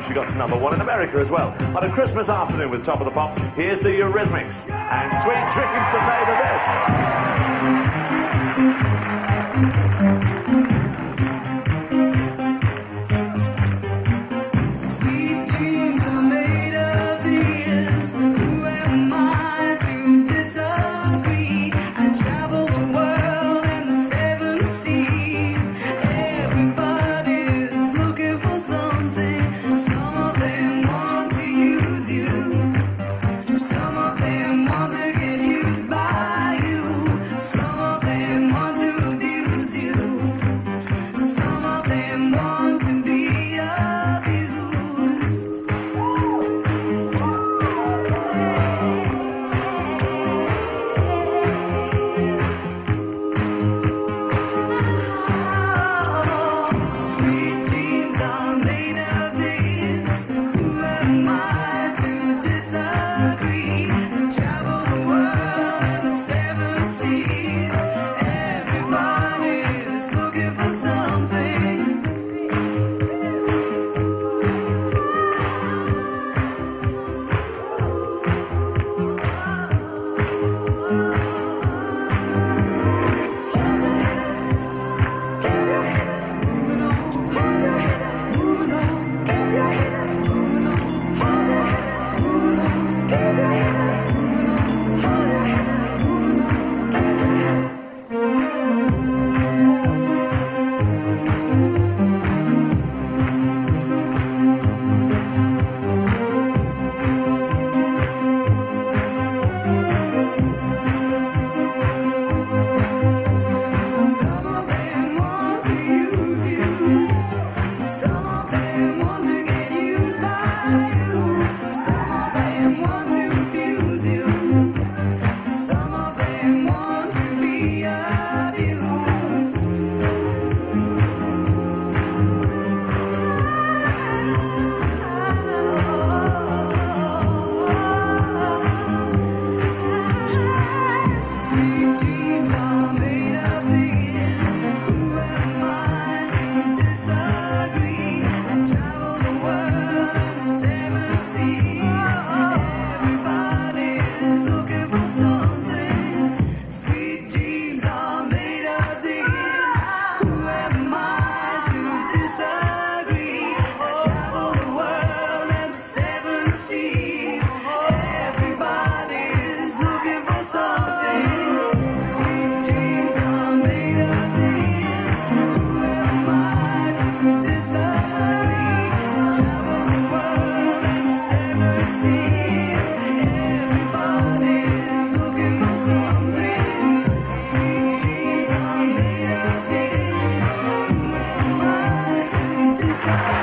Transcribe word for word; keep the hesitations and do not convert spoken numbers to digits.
which we got to number one in America as well. On a Christmas afternoon with Top of the Pops, here's the Eurythmics and Sweet Dreams Are Made of This. Sweet dreams are made of these. Who am I to disagree? I travel the world and the seven seas. Everybody's looking for something. Some of them want to use you. Some of them want to get used by you. Some of them want to abuse you. Some of them want to be abused. Oh, sweet dreams are made of this. Who am I to disagree? Travel the world and the seven seas. Everybody is looking for something. We'll be right back.